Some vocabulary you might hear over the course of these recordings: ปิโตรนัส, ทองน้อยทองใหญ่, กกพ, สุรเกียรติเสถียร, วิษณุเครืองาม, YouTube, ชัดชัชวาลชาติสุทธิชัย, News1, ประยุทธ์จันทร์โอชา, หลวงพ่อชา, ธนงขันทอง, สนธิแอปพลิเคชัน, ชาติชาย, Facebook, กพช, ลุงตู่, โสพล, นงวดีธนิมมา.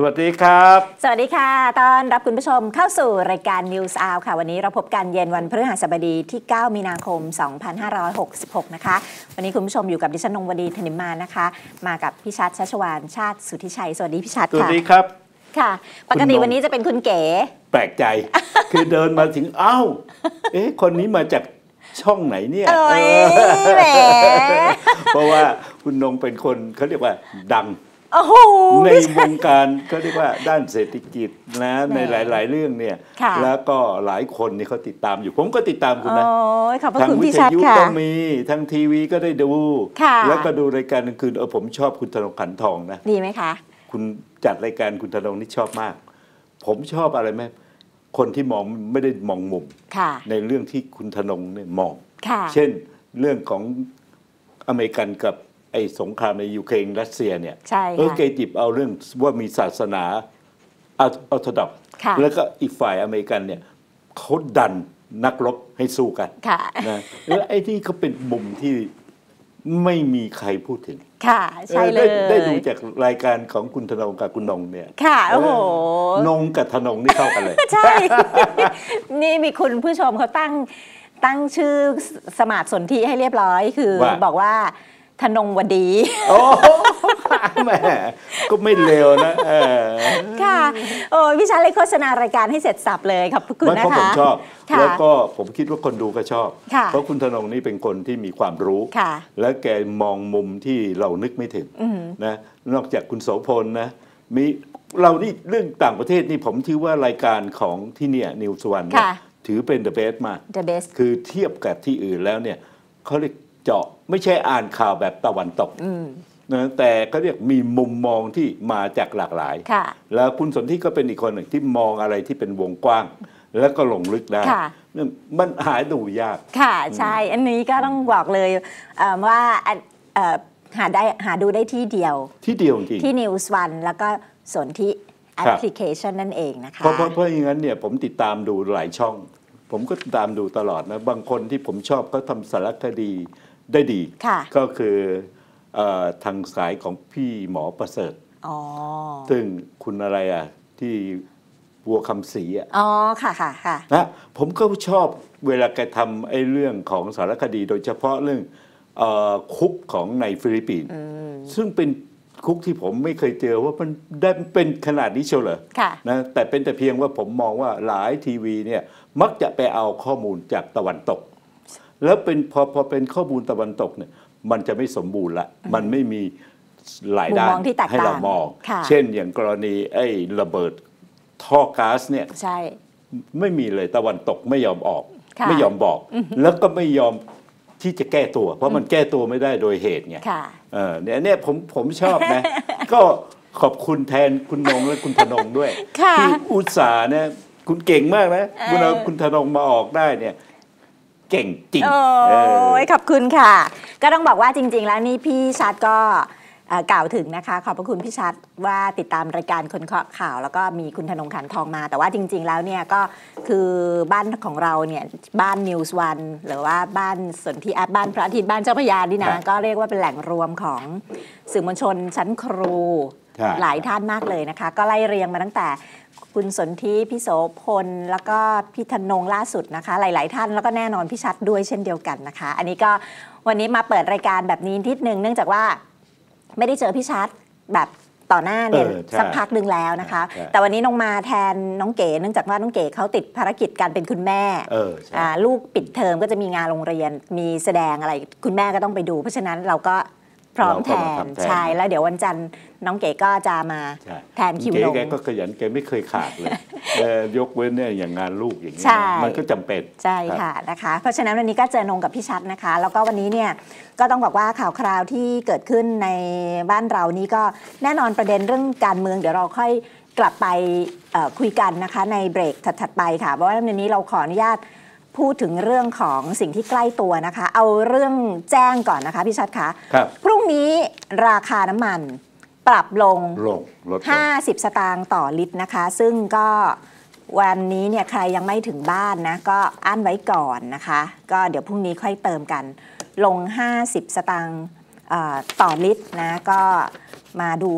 สวัสดีครับสวัสดีค่ะต้อนรับคุณผู้ชมเข้าสู่รายการ News 1ค่ะวันนี้เราพบกันเย็นวันพฤหัสบดีที่9มีนาคม2566นะคะวันนี้คุณผู้ชมอยู่กับดิฉันนงวดีธนิมมานะคะมากับพี่ชัดชัชวาลชาติสุทธิชัยสวัสดีพี่ชัดค่ะสวัสดีครับค่ะปกติวันนี้จะเป็นคุณเก๋แปลกใจคือเดินมาถึงอ้าวเอ๊ะคนนี้มาจากช่องไหนเนี่ยเพราะว่าคุณนงเป็นคนเขาเรียกว่าดังในวงการเขาเรียกว่าด้านเศรษฐกิจนะในหลายๆเรื่องเนี่ยแล้วก็หลายคนนี่เขาติดตามอยู่ผมก็ติดตามคุณนะทางวิทยุก็มีทางทีวีก็ได้ดูแล้วก็ดูรายการกลางคืนผมชอบคุณธนงขันทองนะดีไหมคะคุณจัดรายการคุณธนงนี่ชอบมากผมชอบอะไรไหมคนที่มองไม่ได้มองมุมในเรื่องที่คุณธนงเนี่ยมองเช่นเรื่องของอเมริกันกับไอ้สงครามในยูเครนรัสเซียเนี่ยเกจิบเอาเรื่องว่ามีศาสนาออร์โธดอกซ์แล้วก็อีกฝ่ายอเมริกันเนี่ยเขาดันนักรบให้สู้กันนะแล้วไอ้ที่เขาเป็นมุมที่ไม่มีใครพูดถึงค่ะใช่เลยได้ดูจากรายการของคุณธนงกับคุณนงเนี่ยค่ะโอ้โหนงกับธนงนี่เข้ากันเลยใช่นี่มีคุณผู้ชมเขาตั้งชื่อสมาร์ทสนธิให้เรียบร้อยคือบอกว่าธนงวดีโอ้แม่ก็ไม่เลวนะค่ะโอ้พี่ชัดเลยโฆษณารายการให้เสร็จสับเลยครับคุณนะคะผมชอบแล้วก็ผมคิดว่าคนดูก็ชอบเพราะคุณธนงนี่เป็นคนที่มีความรู้และแกมองมุมที่เรานึกไม่ถึงนะนอกจากคุณโสพลนะมีเรานี่เรื่องต่างประเทศนี่ผมถือว่ารายการของที่เนี่ย News1 ถือเป็น The Best มาก The Best คือเทียบกับที่อื่นแล้วเนี่ยเขาเรียกเจาะไม่ใช่อ่านข่าวแบบตะวันตกนะแต่เขาเรียกมีมุมมองที่มาจากหลากหลายแล้วคุณสนธิก็เป็นอีกคนหนึ่งที่มองอะไรที่เป็นวงกว้างแล้วก็ลงลึกได้มันหาดูยากค่ะใช่อันนี้ก็ต้องบอกเลยว่าหาดูได้ที่เดียวจริงที่ News1 แล้วก็สนธิแอปพลิเคชันนั่นเองนะคะเพราะอย่างนั้นเนี่ยผมติดตามดูหลายช่องผมก็ตามดูตลอดนะบางคนที่ผมชอบเขาทำสารคดีได้ดีก็คือทางสายของพี่หมอประเสริฐซึ่งคุณอะไรอ่ะที่บัวคำศรีอ่ะค่ะนะผมก็ชอบเวลาแกทำไอ้เรื่องของสารคดีโดยเฉพาะเรื่องคุกของในฟิลิปปินส์ซึ่งเป็นคุกที่ผมไม่เคยเจอว่ามันได้เป็นขนาดนี้เชียวเหรอนะแต่เป็นแต่เพียงว่าผมมองว่าหลายทีวีเนี่ยมักจะไปเอาข้อมูลจากตะวันตกแล้วเป็นพอเป็นข้อมูลตะวันตกเนี่ยมันจะไม่สมบูรณ์ละมันไม่มีหลายด้านให้เรามองเช่นอย่างกรณีไอ้ระเบิดท่อก๊าซเนี่ยไม่มีเลยตะวันตกไม่ยอมออกไม่ยอมบอกแล้วก็ไม่ยอมที่จะแก้ตัวเพราะมันแก้ตัวไม่ได้โดยเหตุไงเนี่ยผมชอบนะก็ขอบคุณแทนคุณนงและคุณธนงด้วยที่อุตส่าห์เนี่ยคุณเก่งมากนะเวลาคุณธนงมาออกได้เนี่ยเก่งจริงโอ้ยขอบคุณค่ะก็ต้องบอกว่าจริงๆแล้วนี่พี่ชัดก็กล่าวถึงนะคะขอบพระคุณพี่ชัดว่าติดตามรายการคนเคาะข่าวแล้วก็มีคุณธนงขันทองมาแต่ว่าจริงๆแล้วเนี่ยก็คือบ้านของเราเนี่ยบ้าน News1 หรือว่าบ้านสนธิแอปบ้านพระอาทิตย์บ้านเจ้าพระยานี่นะก็เรียกว่าเป็นแหล่งรวมของสื่อมวลชนชั้นครูหลายท่านมากเลยนะคะก็ไล่เรียงมาตั้งแต่คุณสนธิพี่โสพลแล้วก็พี่ธนงล่าสุดนะคะหลายๆท่านแล้วก็แน่นอนพี่ชัดด้วยเช่นเดียวกันนะคะอันนี้ก็วันนี้มาเปิดรายการแบบนี้นิดนึงเนื่องจากว่าไม่ได้เจอพี่ชัดแบบต่อหน้าเนี่ยสักพักหนึ่งแล้วนะคะแต่วันนี้น้องมาแทนน้องเก๋เนื่องจากว่าน้องเก๋เขาติดภารกิจการเป็นคุณแม่ลูกปิดเทอมก็จะมีงานโรงเรียนมีแสดงอะไรคุณแม่ก็ต้องไปดูเพราะฉะนั้นเราก็พร้อมแทนใช่แล้วเดี๋ยววันจันทร์น้องเก๋ก็จะมาแทนคิวลงเก๋ก็ขยันเก๋ไม่เคยขาดเลยยกเว้นเนี่ยอย่างงานลูกอย่างนี้มันก็จำเป็นใช่ค่ะนะคะเพราะฉะนั้นวันนี้ก็เจอนงกับพี่ชัดนะคะแล้วก็วันนี้เนี่ยก็ต้องบอกว่าข่าวคราวที่เกิดขึ้นในบ้านเรานี่ก็แน่นอนประเด็นเรื่องการเมืองเดี๋ยวเราค่อยกลับไปคุยกันนะคะในเบรกถัดไปค่ะเพราะว่าวันนี้เราขออนุญาตพูดถึงเรื่องของสิ่งที่ใกล้ตัวนะคะเอาเรื่องแจ้งก่อนนะคะพี่ชัดคะพรุ่งนี้ราคาน้ำมันปรับลด50 สตางค์ต่อลิตรนะคะซึ่งก็วันนี้เนี่ยใครยังไม่ถึงบ้านนะก็อั้นไว้ก่อนนะคะก็เดี๋ยวพรุ่งนี้ค่อยเติมกันลง50 สตางค์ต่อลิตรนะก็มาดู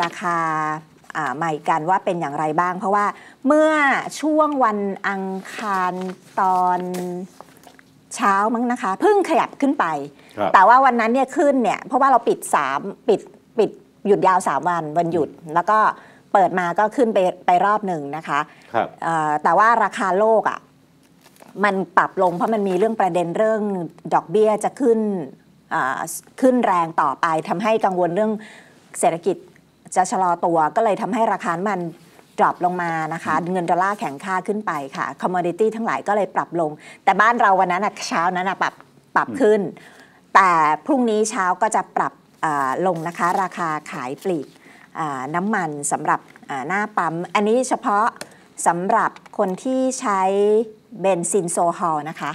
ราคา มาอีกกันว่าเป็นอย่างไรบ้างเพราะว่าเมื่อช่วงวันอังคารตอนเช้ามั้งนะคะเพิ่งขยับขึ้นไปแต่ว่าวันนั้นเนี่ยขึ้นเนี่ยเพราะว่าเราปิดปิดหยุดยาว3วันวันหยุดแล้วก็เปิดมาก็ขึ้นไปรอบหนึ่งนะคะแต่ว่าราคาโลกอ่ะมันปรับลงเพราะมันมีเรื่องประเด็นเรื่องดอกเบี้ยจะขึ้นแรงต่อไปทำให้กังวลเรื่องเศรษฐกิจจะชะลอตัวก็เลยทำให้ราคามันดรอปลงมานะคะเงินดอลลาร์แข็งค่าขึ้นไปค่ะคอมมอดิตี้ทั้งหลายก็เลยปรับลงแต่บ้านเราวันนั้นเช้านั้นปรับขึ้นแต่พรุ่งนี้เช้าก็จะปรับลงนะคะราคาขายปลีกน้ำมันสำหรับหน้าปั๊มอันนี้เฉพาะสำหรับคนที่ใช้เบนซินโซฮอลนะคะ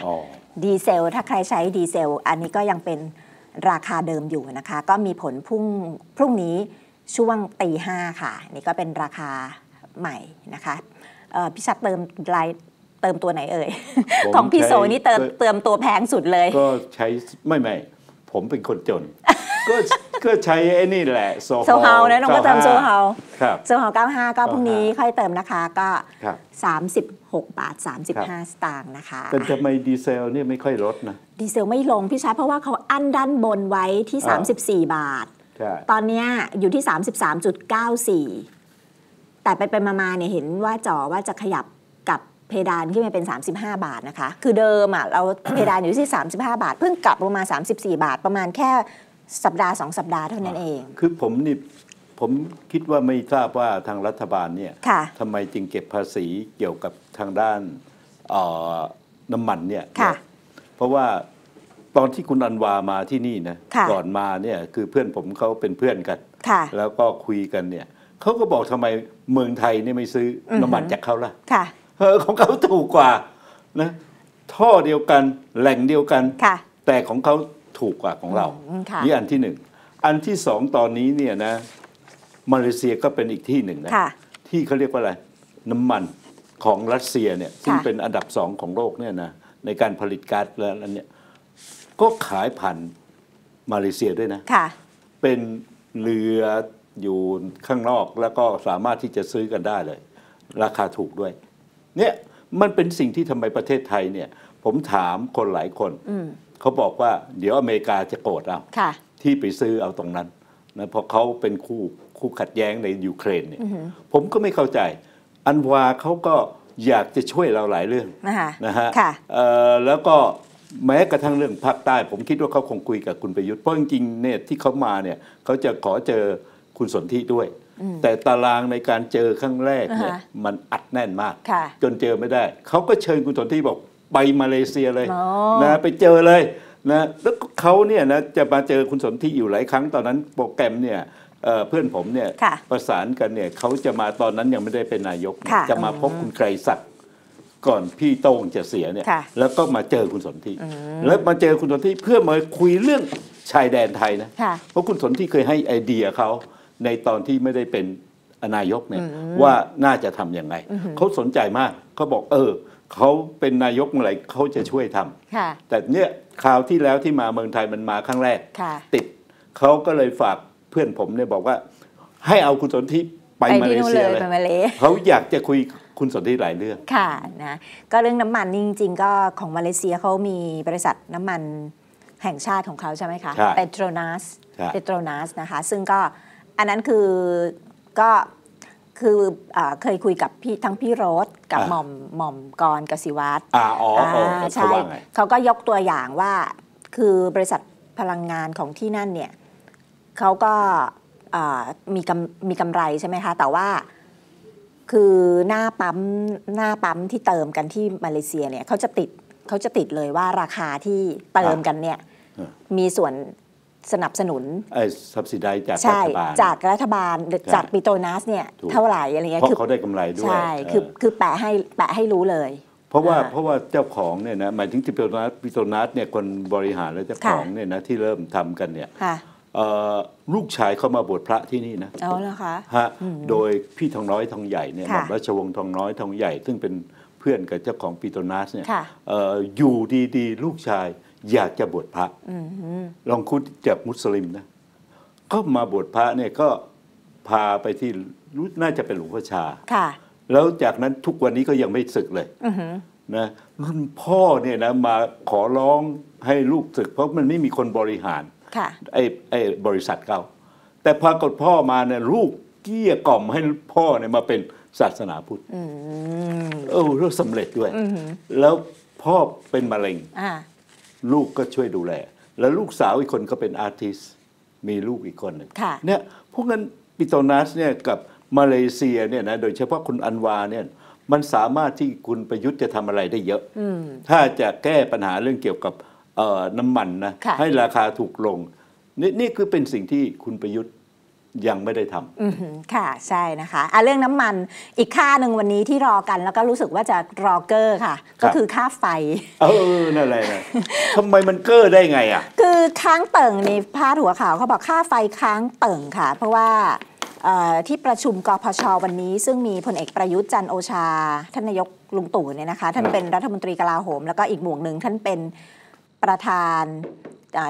ดีเซลถ้าใครใช้ดีเซลอันนี้ก็ยังเป็นราคาเดิมอยู่นะคะก็มีผลพรุ่งนี้ช่วงตี 5ค่ะนี่ก็เป็นราคาใหม่นะคะพี่ชัดเติมตัวไหนเอ่ยของพี่โซนี่เติมตัวแพงสุดเลยก็ใช้ไม่ผมเป็นคนจนก็ใช้ไอ้นี่แหละโซฮาวนะน้องก็เติมโซฮาว95ก็พรุ่งนี้ค่อยเติมนะคะก็36.35 บาทนะคะแต่ทำไมดีเซลเนี่ยไม่ค่อยลดนะดีเซลไม่ลงพี่ชัดเพราะว่าเขาอั้นด้านบนไว้ที่34 บาทตอนนี้อยู่ที่33.94แต่ไปมาเนี่ยเห็นว่าจ่อว่าจะขยับกับเพดานขึ้นไปเป็น35 บาทนะคะคือเดิมอ่ะเราเพดานอยู่ที่35 บาทเพิ่งกลับลงมา34 บาทประมาณแค่สัปดาห์2 สัปดาห์เท่านั้นเองคือผมคิดว่าไม่ทราบว่าทางรัฐบาลเนี่ยทำไมจึงเก็บภาษีเกี่ยวกับทางด้านน้ำมันเนี่ยเพราะว่าตอนที่คุณอันวามาที่นี่นะก่อนมาเนี่ยคือเพื่อนผมเขาเป็นเพื่อนกันแล้วก็คุยกันเนี่ยเขาก็บอกทำไมเมืองไทยเนี่ยไม่ซื้อน้ำมันจากเขาล่ะของเขาถูกกว่านะท่อเดียวกันแหล่งเดียวกันแต่ของเขาถูกกว่าของเรานี่อันที่หนึ่งอันที่สองตอนนี้เนี่ยนะมาเลเซียก็เป็นอีกที่หนึ่งนะที่เขาเรียกว่าอะไรน้ำมันของรัสเซียเนี่ยซึ่งเป็นอันดับ2ของโลกเนี่ยนะในการผลิตก๊าซแล้วอันเนี้ยก็ขายผ่านมาเลเซียด้วยนะเป็นเรืออยู่ข้างนอกแล้วก็สามารถที่จะซื้อกันได้เลยราคาถูกด้วยเนี่ยมันเป็นสิ่งที่ทำไมประเทศไทยเนี่ยผมถามคนหลายคนเขาบอกว่าเดี๋ยวอเมริกาจะโกรธเอาที่ไปซื้อเอาตรงนั้นนะเพราะเขาเป็นคู่ขัดแย้งในยูเครนเนี่ยผมก็ไม่เข้าใจอันวาเขาก็อยากจะช่วยเราหลายเรื่องนะฮะแล้วก็แม้กระทั่งเรื่องภาคใต้ผมคิดว่าเขาคงคุยกับคุณประยุทธ์เพราะจริงๆเนี่ยที่เขามาเนี่ยเขาจะขอเจอคุณสนธิด้วยแต่ตารางในการเจอครั้งแรกเนี่ยมันอัดแน่นมากจนเจอไม่ได้เขาก็เชิญคุณสนธิบอกไปมาเลเซียเลยนะไปเจอเลยนะแล้วเขาเนี่ยนะจะมาเจอคุณสนธิอยู่หลายครั้งตอนนั้นโปรแกรมเนี่ยเพื่อนผมเนี่ยประสานกันเนี่ยเขาจะมาตอนนั้นยังไม่ได้เป็นนายกจะมาพบคุณไกรศักดิ์ก่อนพี่โต้งจะเสียเนี่ยแล้วก็มาเจอคุณสนธิแล้วมาเจอคุณสนธิเพื่อมาคุยเรื่องชายแดนไทยนะเพราะคุณสนธิเคยให้ไอเดียเขาในตอนที่ไม่ได้เป็นนายกเนี่ยว่าน่าจะทำยังไงเขาสนใจมากเขาบอกเขาเป็นนายกอะไรเขาจะช่วยทำแต่เนี่ยคราวที่แล้วที่มาเมืองไทยมันมาครั้งแรกติดเขาก็เลยฝากเพื่อนผมเนี่ยบอกว่าให้เอาคุณสนธิไปมาเลเซียเลยเขาอยากจะคุยคุณสนธิหลายเรื่องค่ะนะก็เรื่องน้ำมันจริงๆก็ของมาเลเซียเขามีบริษัทน้ำมันแห่งชาติของเขาใช่ไหมคะเปโตรนัสนะคะซึ่งก็อันนั้นคือก็คือเคยคุยกับพี่ทั้งพี่โรสกับหม่อมกรกสิวัตรใช่เขาก็ยกตัวอย่างว่าคือบริษัทพลังงานของที่นั่นเนี่ยเขาก็มีกำไรใช่ไหมคะแต่ว่าคือหน้าปั๊มที่เติมกันที่มาเลเซียเนี่ยเขาจะติดเลยว่าราคาที่เติมกันเนี่ยมีส่วนสนับสนุนsubsidize จากรัฐบาลจากปิโตรนัสเนี่ยเท่าไหร่อะไรเงี้ยคือเขาได้กำไรด้วยใช่คือแปะให้รู้เลยเพราะว่าเจ้าของเนี่ยนะหมายถึงปิโตรนัสเนี่ยคนบริหารและเจ้าของเนี่ยนะที่เริ่มทำกันเนี่ยลูกชายเขามาบวชพระที่นี่นะเอาเหรอคะฮะโดยพี่ทองน้อยทองใหญ่เนี่ยหม่อมราชวงศ์ทองน้อยทองใหญ่ซึ่งเป็นเพื่อนกับเจ้าของปิโตรนัสเนี่ยอยู่ดีๆลูกชายอยากจะบวชพระลองคุยจากมุสลิมนะก็มาบวชพระเนี่ยก็พาไปที่ รู้น่าจะเป็นหลวงพ่อชาค่ะแล้วจากนั้นทุกวันนี้ก็ยังไม่ศึกเลยนะรุ่นพ่อเนี่ยนะมาขอร้องให้ลูกศึกเพราะมันไม่มีคนบริหารค่ะไอ้บริษัทเขาแต่พอกดพ่อมาเนี่ยลูกเกลี้ยกล่อมให้พ่อเนี่ยมาเป็นศาสนาพุทธแล้วสำเร็จด้วยแล้วพ่อเป็นมะเร็งลูกก็ช่วยดูแลแล้วลูกสาวอีกคนก็เป็นอาร์ติสมีลูกอีกคนหนึ่งเนี่ยพวกนั้นปิโตนัสเนี่ยกับมาเลเซียเนี่ยนะโดยเฉพาะคุณอันวาเนี่ยมันสามารถที่คุณประยุทธ์จะทำอะไรได้เยอะถ้าจะแก้ปัญหาเรื่องเกี่ยวกับน้ำมันนะให้ราคาถูกลงนี่คือเป็นสิ่งที่คุณประยุทธ์ยังไม่ได้ทำค่ะใช่นะคะเรื่องน้ำมันอีกค่าหนึ่งวันนี้ที่รอกันแล้วก็รู้สึกว่าจะรอเกอร์ค่ะก็คือค่าไฟนั่นแหละทำไมมันเกอร์ได้ไงอ่ะคือค้างเติ่งในพาดหัวข่าวเขาบอกค่าไฟค้างเติ่งค่ะเพราะว่าที่ประชุมกพช.วันนี้ซึ่งมีพลเอกประยุทธ์จันทร์โอชาท่านนายกลุงตู่เนี่ยนะคะท่านเป็นรัฐมนตรีกลาโหมแล้วก็อีกหมู่หนึ่งท่านเป็นประธาน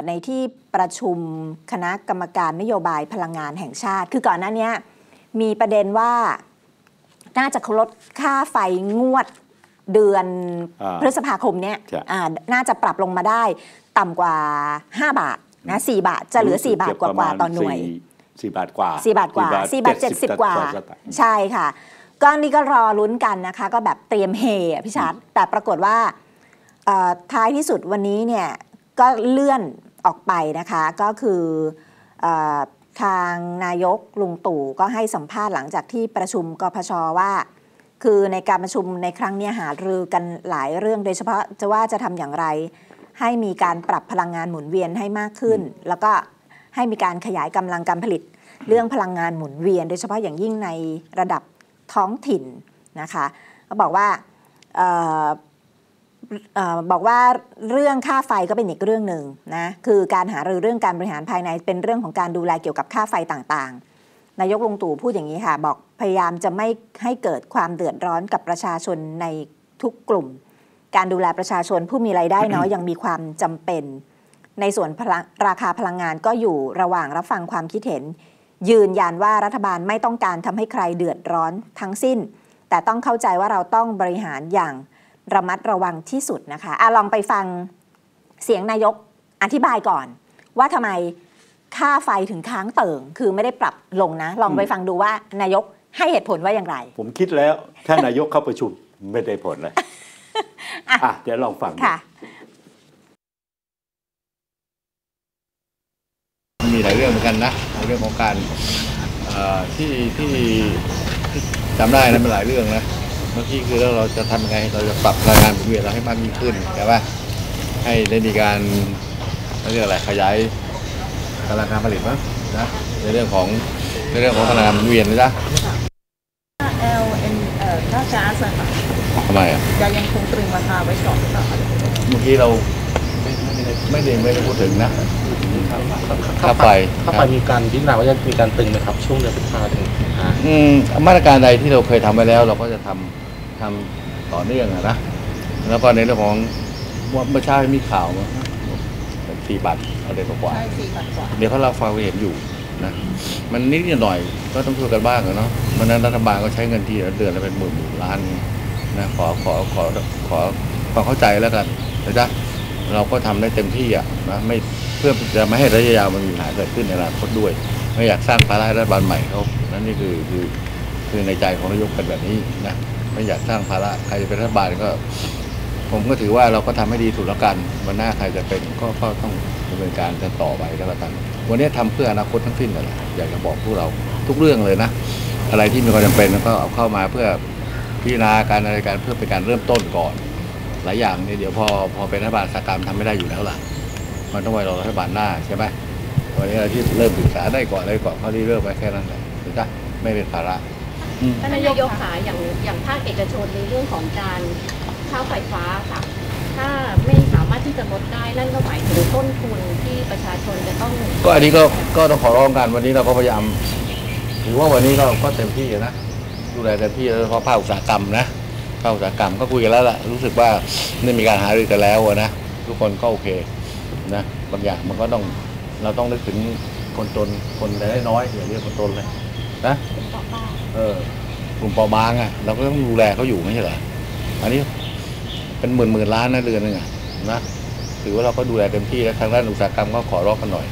ในที่ประชุมคณะกรรมการนโยบายพลังงานแห่งชาติคือก่อนหน้านี้มีประเด็นว่าน่าจะลดค่าไฟงวดเดือนพฤษภาคมเนี่ยน่าจะปรับลงมาได้ต่ำกว่า5บาทนะ4บาทจะเหลือ4บาทกว่าต่อหน่วย4 บาทกว่า4 บาท 70กว่าใช่ค่ะก็นี่ก็รอลุ้นกันนะคะก็แบบเตรียมเฮพี่ชัดแต่ปรากฏว่าท้ายที่สุดวันนี้เนี่ยก็เลื่อนออกไปนะคะก็คือทางนายกลุงตู่ก็ให้สัมภาษณ์หลังจากที่ประชุมกพช.ว่าคือในการประชุมในครั้งนี้หารือกันหลายเรื่องโดยเฉพาะจะว่าจะทำอย่างไรให้มีการปรับพลังงานหมุนเวียนให้มากขึ้นแล้วก็ให้มีการขยายกำลังการผลิตเรื่องพลังงานหมุนเวียนโดยเฉพาะอย่างยิ่งในระดับท้องถิ่นนะคะก็บอกว่าเรื่องค่าไฟก็เป็นอีกเรื่องหนึ่งนะคือการหารือเรื่องการบริหารภายในเป็นเรื่องของการดูแลเกี่ยวกับค่าไฟต่างๆนายกลุงตู่พูดอย่างนี้ค่ะบอกพยายามจะไม่ให้เกิดความเดือดร้อนกับประชาชนในทุกกลุ่มการดูแลประชาชนผู้มีรายได้น้อยยังมีความจำเป็นในส่วนราคาพลังงานก็อยู่ระหว่างรับฟังความคิดเห็นยืนยันว่ารัฐบาลไม่ต้องการทำให้ใครเดือดร้อนทั้งสิ้นแต่ต้องเข้าใจว่าเราต้องบริหารอย่างระมัดระวังที่สุดนะคะลองไปฟังเสียงนายกอธิบายก่อนว่าทำไมค่าไฟถึงค้างเติ่งคือไม่ได้ปรับลงนะลองไปฟังดูว่านายกให้เหตุผลว่าอย่างไรผมคิดแล้วถ้านายกเข้าประชุมไม่ได้ผลเลยเดี๋ยวลองฟังมีหลายเรื่องเหมือนกันนะเรื่องของการที่จำได้นะเป็นหลายเรื่องนะเมื่อกี้คือแล้วเราจะทำยังไงเราจะปรับพลังงานหมุนเวียนเราให้มากยิ่งขึ้นแต่ว่าให้ได้มีการเรื่องอะไรขยายพลังงานผลิตมั้งนะในเรื่องของพลังงานหมุนเวียนนะจ๊ะค่าก๊าซทำไมอ่ะจะยังคงตรึงราคาไว้ก่อนเมื่อกี้เราไม่ได้พูดถึงนะค่าไฟมีการพิจารณาว่าจะมีการตึงไหมครับช่วงเดือนพฤษภาคมมาตรการใดที่เราเคยทำไว้แล้วเราก็จะทำต่อเนื่องนะแล้วก็ในเรื่องของเมื่อเช้ามีข่าวว่า4 บาทอะไรกว่าเดี๋ยวเขาเราฟังเห็นอยู่นะมันนิดหน่อยก็ต้องช่วยกันบ้างเนาะเพราะนั้นรัฐบาลก็ใช้เงินที่เดือนละเป็น10,000 ล้านนะขอความเข้าใจแล้วกันนะจ๊ะเราก็ทำได้เต็มที่อ่ะนะไม่เพื่อจะไม่ให้ระยะยาวมันมีปัญหาเกิดขึ้นในอนาคตด้วยไม่อยากสร้างภาระให้รัฐบาลใหม่เขานั่นนี่คือในใจของนายกเป็นแบบนี้นะไม่อยากสร้างภาระใครจะเป็นรัฐบาลก็ผมก็ถือว่าเราก็ทำให้ดีสุดแล้วกันวันหน้าใครจะเป็นก็ต้องดำเนินการจะต่อไปก็แล้วกันวันนี้ทำเพื่ออนาคตทั้งสิ้นเลยอยากจะบอกพวกเราทุกเรื่องเลยนะอะไรที่มีความจำเป็นก็เอาเข้ามาเพื่อพิจารณาการอะไรการเพื่อเป็นการเริ่มต้นก่อนหลายอย่างเนี่ยเดี๋ยวพอเป็นรัฐบาลสากลทำไม่ได้อยู่แล้วล่ะมันต้องไว้รอรัฐบาลหน้าใช่ไหมวันนี้เราที่เริ่มศึกษาได้ก่อนเลยก่อนเขาที่เริ่มไปแค่นั้นแหละถูกไหมไม่เป็นภาระท่านนายกขาอย่างภาคเอกชนในเรื่องของการเช่าไฟฟ้าค่ะถ้าไม่สามารถที่จะลดได้นั่นก็หมายถึงต้นทุนที่ประชาชนจะต้องก็อันนี้ก็ต้องขอร้องกันวันนี้เราก็พยายามถือว่าวันนี้ก็เต็มที่นะดูแลเต็มที่แล้วเพราะภาคอุตสาหกรรมนะภาคอุตสาหกรรมก็คุยกันแล้วล่ะรู้สึกว่าได้มีการหารือกันแล้วนะทุกคนก็โอเคนะบางอย่างมันก็ต้องเราต้องนึกถึงคนจนคนรายได้น้อยอย่างเรียกคนจนเลยนะ กลุ่มเปราะบางอ่ะเราก็ต้องดูแลเขาอยู่ไม่ใช่เหรออันนี้เป็นหมื่นล้านนะเรือนนึงอ่ะนะถือว่าเราก็ดูแลเต็มที่แล้วทางด้านอุตสาหกรรมก็ขอร้องกันหน่อย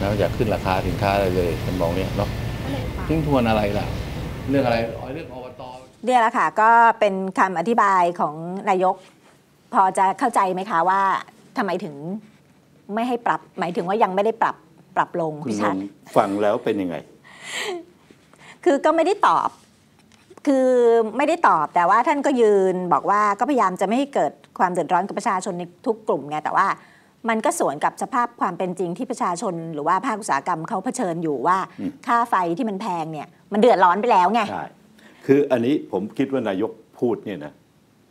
นะอย่าขึ้นราคาสินค้าอะไรเลยท่านมองเนี่ยเนาะทิ้งทวนอะไรล่ะเรื่องอะไรเรื่องอบตเนี่ยแหละค่ะก็เป็นคำอธิบายของนายกพอจะเข้าใจไหมคะว่าทำไมถึงไม่ให้ปรับหมายถึงว่ายังไม่ได้ปรับลงพี่ชัดฟังแล้วเป็นยังไงคือก็ไม่ได้ตอบคือไม่ได้ตอบแต่ว่าท่านก็ยืนบอกว่าก็พยายามจะไม่ให้เกิดความเดือดร้อนกับประชาชนในทุกกลุ่มไงแต่ว่ามันก็สวนกับสภาพความเป็นจริงที่ประชาชนหรือว่าภาคอุตสาหกรรมเขาเผชิญอยู่ว่าค่าไฟที่มันแพงเนี่ยมันเดือดร้อนไปแล้วไงใช่คืออันนี้ผมคิดว่านายกพูดเนี่ยนะ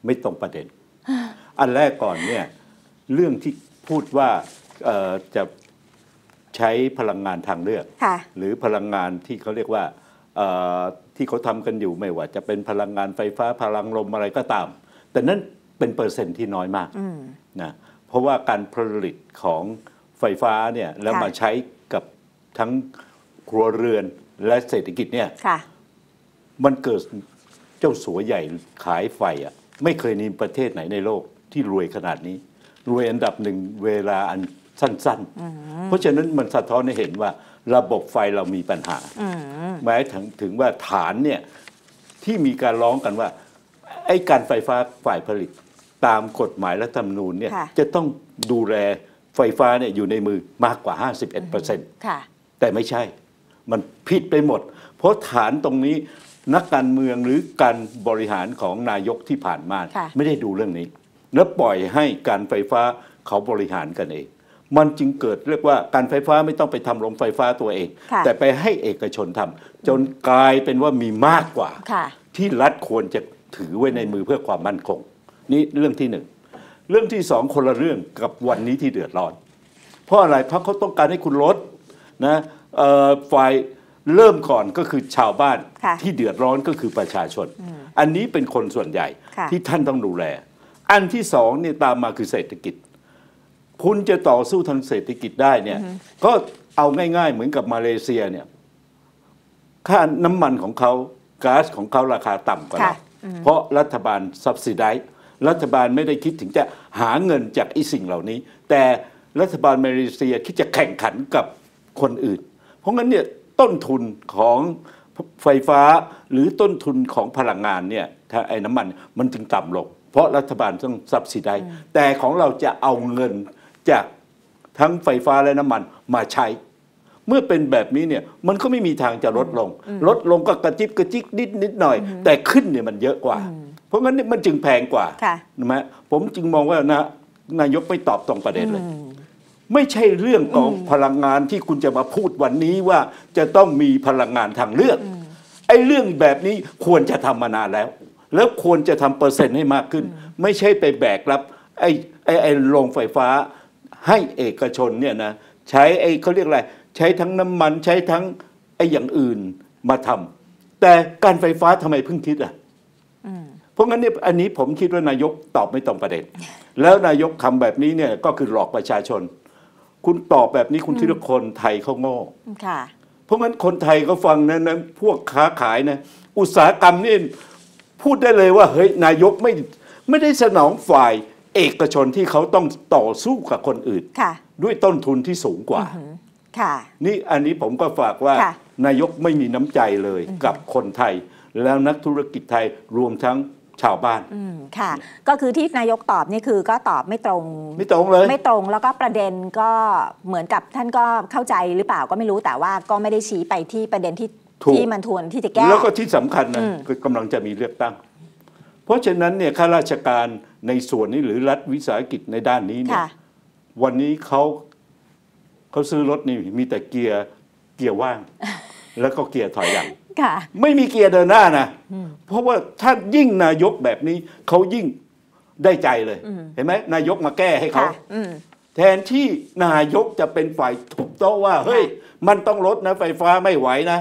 ไม่ตรงประเด็นอันแรกก่อนเนี่ยเรื่องที่พูดว่าจะใช้พลังงานทางเลือกหรือพลังงานที่เขาเรียกว่าที่เขาทำกันอยู่ไม่ว่าจะเป็นพลังงานไฟฟ้าพลังลมอะไรก็ตามแต่นั่นเป็นเปอร์เซ็นต์ที่น้อยมากนะเพราะว่าการผลิตของไฟฟ้าเนี่ยแล้วมาใช้กับทั้งครัวเรือนและเศรษฐกิจเนี่ยมันเกิดเจ้าสัวใหญ่ขายไฟอ่ะไม่เคยมีประเทศไหนในโลกที่รวยขนาดนี้รวยอันดับหนึ่งเวลาอันสั้นๆเพราะฉะนั้นมันสะท้อนให้เห็นว่าระบบไฟเรามีปัญหาหมายถึงว่าฐานเนี่ยที่มีการร้องกันว่าไอ้การไฟฟ้าฝ่ายผลิตตามกฎหมายและธรรมนูญเนี่ยจะต้องดูแลไฟฟ้าเนี่ยอยู่ในมือมากกว่า 51% แต่ไม่ใช่มันผิดไปหมดเพราะฐานตรงนี้นักการเมืองหรือการบริหารของนายกที่ผ่านมาไม่ได้ดูเรื่องนี้แล้วปล่อยให้การไฟฟ้าเขาบริหารกันเองมันจึงเกิดเรียกว่าการไฟฟ้าไม่ต้องไปทำโรงไฟฟ้าตัวเองแต่ไปให้เอกชนทำจนกลายเป็นว่ามีมากกว่าที่รัฐควรจะถือไว้ในมือเพื่อความมั่นคงนี่เรื่องที่หนึ่งเรื่องที่สองคนละเรื่องกับวันนี้ที่เดือดร้อนเพราะอะไรเพราะเขาต้องการให้คุณลดนะฝ่ายเริ่มก่อนก็คือชาวบ้านที่เดือดร้อนก็คือประชาชนอันนี้เป็นคนส่วนใหญ่ที่ท่านต้องดูแลอันที่สองเนี่ยตามมาคือเศรษฐกิจคุณจะต่อสู้ทางเศรษฐกิจได้เนี่ยก็เอาง่ายๆเหมือนกับมาเลเซียเนี่ยค่าน้ำมันของเขาก๊าซของเขาราคาต่ำกว่าเราเพราะรัฐบาลซับซิไดซ์รัฐบาลไม่ได้คิดถึงจะหาเงินจากไอ้สิ่งเหล่านี้แต่รัฐบาลมาเลเซียคิดจะแข่งขันกับคนอื่นเพราะงั้นเนี่ยต้นทุนของไฟฟ้าหรือต้นทุนของพลังงานเนี่ยถ้าไอ้น้ำมันมันจึงต่ำลงเพราะรัฐบาลต้องซับซิไดซ์แต่ของเราจะเอาเงินจากทั้งไฟฟ้าและน้ำมันมาใช้เมื่อเป็นแบบนี้เนี่ยมันก็ไม่มีทางจะลดลงก็กระจิบกระจิกนิดหน่อยแต่ขึ้นเนี่ยมันเยอะกว่าเพราะงั้นมันจึงแพงกว่านะฮะผมจึงมองว่านะนายกไม่ตอบตรงประเด็นเลยไม่ใช่เรื่องของพลังงานที่คุณจะมาพูดวันนี้ว่าจะต้องมีพลังงานทางเลือกไอ้เรื่องแบบนี้ควรจะทำมานานแล้วแล้วควรจะทำเปอร์เซ็นต์ให้มากขึ้นไม่ใช่ไปแบกรับไอ้โรงไฟฟ้าให้เอกชนเนี่ยนะใช้ไอ้เขาเรียกอะไรใช้ทั้งน้ำมันใช้ทั้งไอ้อย่างอื่นมาทำแต่การไฟฟ้าทำไมเพิ่งคิดอ่ะเพราะงั้นเนี่ยอันนี้ผมคิดว่านายกตอบไม่ตรงประเด็นแล้วนายกคำแบบนี้เนี่ยก็คือหลอกประชาชนคุณตอบแบบนี้คุณคิดว่าคนไทยเขาโง่เพราะงั้นคนไทยเขาฟังนะพวกค้าขายนะอุตสาหกรรมนี่พูดได้เลยว่าเฮ้ยนายกไม่ได้สนองฝ่ายเอกชนที่เขาต้องต่อสู้กับคนอื่นด้วยต้นทุนที่สูงกว่านี่อันนี้ผมก็ฝากว่านายกไม่มีน้ำใจเลยกับคนไทยแล้วนักธุรกิจไทยรวมทั้งชาวบ้านค่ะก็คือที่นายกตอบนี่คือก็ตอบไม่ตรงเลยไม่ตรงแล้วก็ประเด็นก็เหมือนกับท่านก็เข้าใจหรือเปล่าก็ไม่รู้แต่ว่าก็ไม่ได้ชี้ไปที่ประเด็นที่มันทวนที่จะแก้แล้วก็ที่สำคัญนะคือกำลังจะมีเลือกตั้งเพราะฉะนั้นเนี่ยข้าราชการในส่วนนี้หรือรัฐวิสาหกิจในด้านนี้เนี่ยวันนี้เขาซื้อรถนี่มีแต่เกียร์ว่างแล้วก็เกียร์ถอยหลังไม่มีเกียร์เดินหน้านะเพราะว่าถ้ายิ่งนายกแบบนี้เขายิ่งได้ใจเลยเห็นไหมนายกมาแก้ให้เขาแทนที่นายกจะเป็นฝ่ายทุบโต๊ะว่าเฮ้ยมันต้องลดนะไฟฟ้าไม่ไหวนะ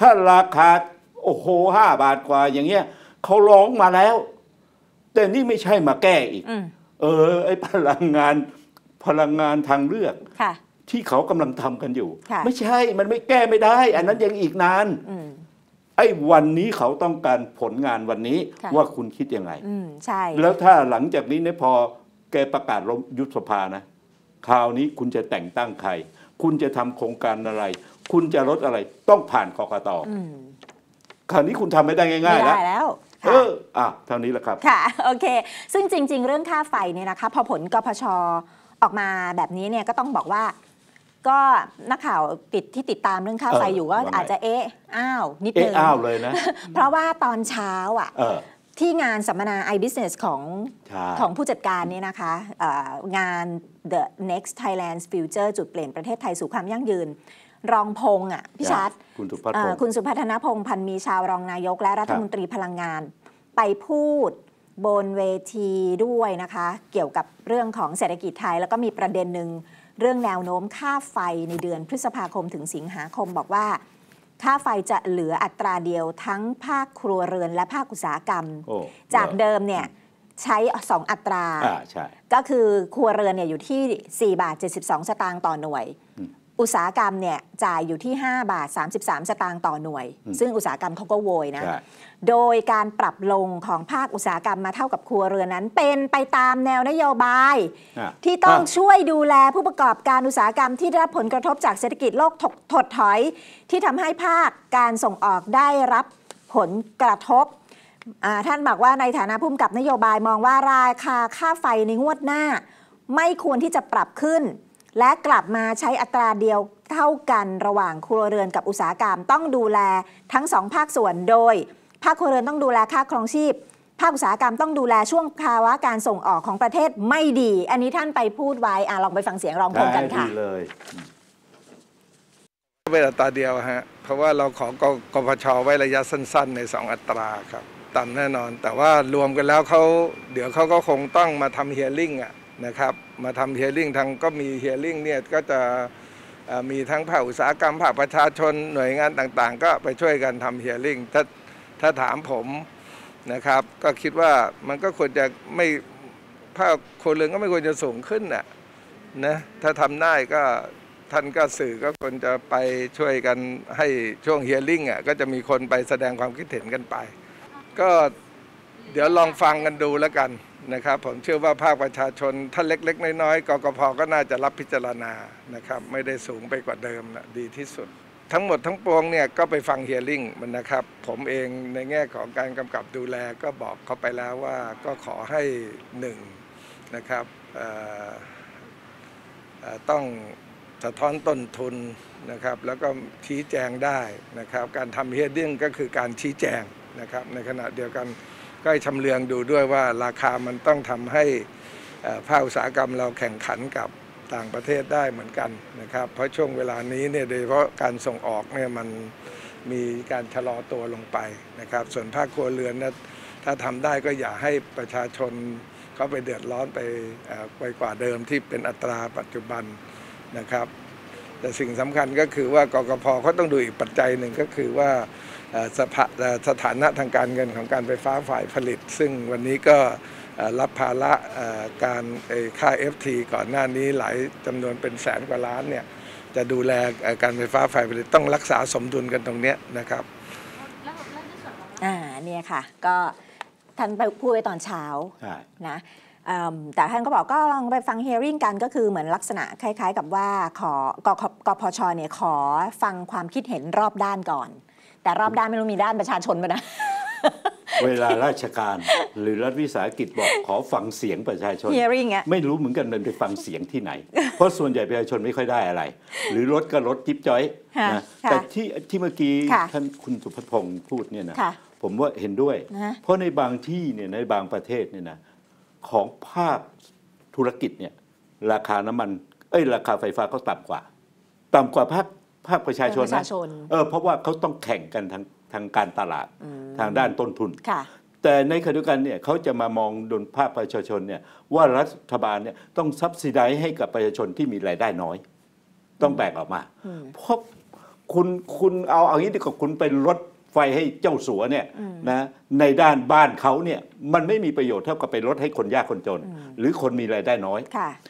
ถ้าราคาโอ้โห5 บาทกว่าอย่างเงี้ยเขาร้องมาแล้วแต่นี่ไม่ใช่มาแก้อีกไอ้พลังงานทางเลือกที่เขากำลังทำกันอยู่ไม่ใช่มันไม่แก้ไม่ได้อันนั้นยังอีกนาน ไอ้วันนี้เขาต้องการผลงานวันนี้ว่าคุณคิดยังไงใช่แล้วถ้าหลังจากนี้เนี่ยพอแกประกาศยุบสภานะคราวนี้คุณจะแต่งตั้งใครคุณจะทำโครงการอะไรคุณจะลดอะไรต้องผ่านกกต.คราวนี้คุณทำไม่ได้ง่ายๆแล้วเท่านี้แหละครับค่ะโอเคซึ่งจริงๆเรื่องค่าไฟเนี่ยนะคะพอผลกพช.ออกมาแบบนี้เนี่ยก็ต้องบอกว่าก็นักข่าวที่ติดตามเรื่องค่าไฟอยู่ก็อาจจะเอ๊ะอ้าวนิดนึงอ้าวเลยนะเพราะว่าตอนเช้าอ่ะที่งานสัมมนา iBusiness ของผู้จัดการเนี่ยนะคะงาน The Next Thailand's Future จุดเปลี่ยนประเทศไทยสู่ความยั่งยืนรองพงษ์อ่ะพี่ชัดคุณสุพัฒนพงษ์พันมีชาวรองนายกและรัฐมนตรีพลังงานไปพูดบนเวทีด้วยนะคะเกี่ยวกับเรื่องของเศรษฐกิจไทยแล้วก็มีประเด็นหนึ่งเรื่องแนวโน้มค่าไฟในเดือนพฤษภาคมถึงสิงหาคมบอกว่าค่าไฟจะเหลืออัตราเดียวทั้งภาคครัวเรือนและภาคอุตสาหกรรมจากเดิมเนี่ยใช้2อัตราก็คือครัวเรือนเนี่ยอยู่ที่4.72 บาทต่อหน่วยอุตสาหกรรมเนี่ยจ่ายอยู่ที่5.33 บาทต่อหน่วยซึ่งอุตสาหกรรมเขาก็โวยนะโดยการปรับลงของภาคอุตสาหกรรมมาเท่ากับครัวเรือนนั้นเป็นไปตามแนวนโยบายที่ต้องช่วยดูแลผู้ประกอบการอุตสาหกรรมที่ได้รับผลกระทบจากเศรษฐกิจโลกถดถอยที่ทำให้ภาคการส่งออกได้รับผลกระทบท่านบอกว่าในฐานะผู้กำกับนโยบายมองว่าราคาค่าไฟในงวดหน้าไม่ควรที่จะปรับขึ้นและกลับมาใช้อัตราเดียวเท่ากันระหว่างครัวเรือนกับอุตสาหกรรมต้องดูแลทั้งสองภาคส่วนโดยภาคครัวเรือนต้องดูแลค่าครองชีพภาคอุตสาหกรรมต้องดูแลช่วงภาวะการส่งออกของประเทศไม่ดีอันนี้ท่านไปพูดไว้ลองไปฟังเสียงรองพงษ์กันค่ะเป็นอัตราเดียวฮะเพราะว่าเราขอกพช.ไว้ระยะสั้นๆใน2อัตราครับต่ำแน่นอนแต่ว่ารวมกันแล้วเดี๋ยวเขาก็คงต้องมาทำเฮียริ่งอะนะครับมาทำเฮียริ่งทางก็มีเฮียริ่งเนี่ยก็จะมีทั้งภาคอุตสาหกรรมภาคประชาชนหน่วยงานต่างๆก็ไปช่วยกันทำเฮียริ่งถ้าถามผมนะครับก็คิดว่ามันก็ควรจะไม่ภาคครัวเรือนก็ไม่ควรจะสูงขึ้นน่ะนะถ้าทำได้ก็ท่านก็สื่อก็ควรจะไปช่วยกันให้ช่วงเฮียริ่งอ่ะก็จะมีคนไปแสดงความคิดเห็นกันไปก็เดี๋ยวลองฟังกันดูแล้วกันนะครับผมเชื่อว่าภาคประชาชนถ้าเล็กๆน้อยๆกกพ.ก็น่าจะรับพิจารณานะครับไม่ได้สูงไปกว่าเดิมนะดีที่สุดทั้งหมดทั้งปวงเนี่ยก็ไปฟังเฮียริ่งมันนะครับผมเองในแง่ของการกำกับดูแลก็บอกเขาไปแล้วว่าก็ขอให้1นะครับต้องสะท้อนต้นทุนนะครับแล้วก็ชี้แจงได้นะครับการทำเฮียริ่งก็คือการชี้แจงนะครับในขณะเดียวกันก็ชำเลืองดูด้วยว่าราคามันต้องทำให้ภาคอุตสาหกรรมเราแข่งขันกับต่างประเทศได้เหมือนกันนะครับเพราะช่วงเวลานี้เนี่ยโดยเฉพาะการส่งออกเนี่ยมันมีการชะลอตัวลงไปนะครับส่วนภาคครัวเรือนนะถ้าทำได้ก็อย่าให้ประชาชนเขาไปเดือดร้อนไปกว่าเดิมที่เป็นอัตราปัจจุบันนะครับแต่สิ่งสำคัญก็คือว่ากกพ.เขาต้องดูอีกปัจจัยหนึ่งก็คือว่าสถานะทางการเงินของการไฟฟ้าฝ่ายผลิตซึ่งวันนี้ก็รับภาระการค่า FT ก่อนหน้านี้หลายจำนวนเป็นแสนกว่าล้านเนี่ยจะดูแลการไฟฟ้าฝ่ายผลิตต้องรักษาสมดุลกันตรงนี้นะครับเนี่ยค่ะก็ท่านพูดไว้ตอนเช้านะแต่ท่านก็บอกก็ลองไปฟังเฮียริ่งกันก็คือเหมือนลักษณะคล้ายๆกับว่าขอกพช.เนี่ยขอฟังความคิดเห็นรอบด้านก่อนแต่รอบด้านไม่รู้มีด้านประชาชนป่ะนะเวลาราชการหรือรัฐวิสาหกิจบอกขอฟังเสียงประชาชน Hearing ไม่รู้เหมือนกันมันไปฟังเสียงที่ไหน เพราะส่วนใหญ่ประชาชนไม่ค่อยได้อะไรหรือรถก็รถจิ๊บจ้อยนะแต่ที่เมื่อกี้ท่านคุณสุพัฒน์พงษ์พูดเนี่ยนะผมว่าเห็นด้วยเพราะในบางที่เนี่ยในบางประเทศเนี่ยนะของภาคธุรกิจเนี่ยราคาน้ำมันราคาไฟฟ้าก็ต่ำกว่าภาคประชาชนนะเพราะว่าเขาต้องแข่งกันทางการตลาดทางด้านต้นทุนแต่ในขณะเดียวกันเนี่ยเขาจะมามองดุลภาคประชาชนเนี่ยว่ารัฐบาลเนี่ยต้องซับซิไดให้กับประชาชนที่มีรายได้น้อยต้องแบ่งออกมาเพราะคุณเอาอย่างนี้ดีกว่าคุณไปลดไฟให้เจ้าสัวเนี่ยนะในด้านบ้านเขาเนี่ยมันไม่มีประโยชน์เท่ากับไปลดให้คนยากคนจนหรือคนมีรายได้น้อย